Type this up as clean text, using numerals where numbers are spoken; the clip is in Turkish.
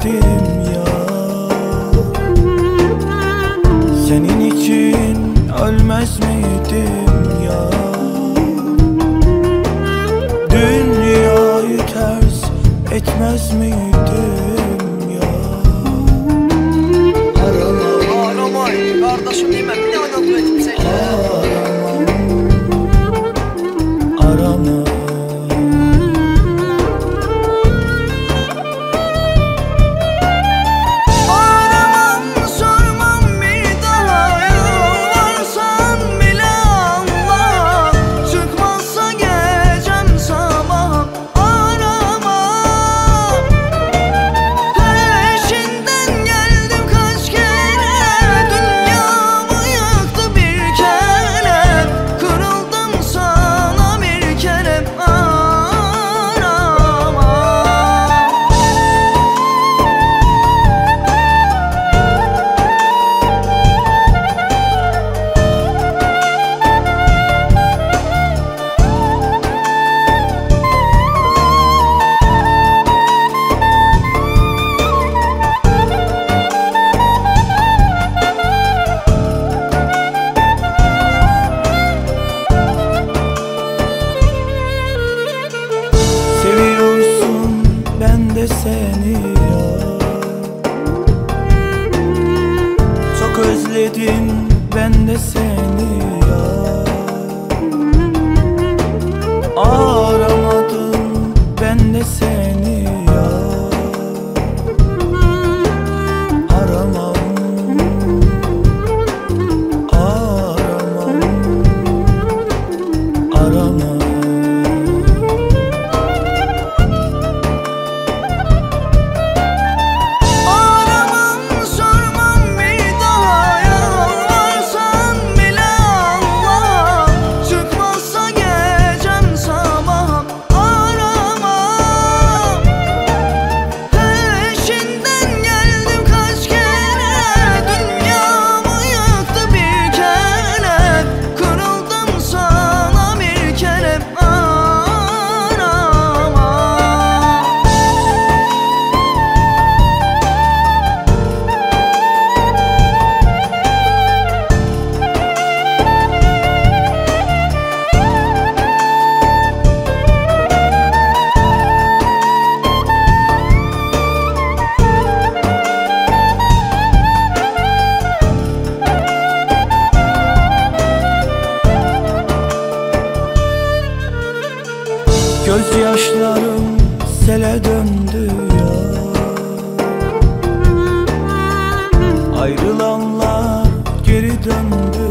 giderim ya. Senin için ölmez miydim ya? Dünyayı ters etmez miydim ya? Aramam, aramam kardeşim, değil mi? Bir de anlatıyor etmişsin. Aramam, seni ya. Çok özledim ben de seni ya. Aramadım ben de seni ya. Aramam, aramam, aramam. Gözyaşlarım sele döndü ya. Ayrılanlar geri döndü.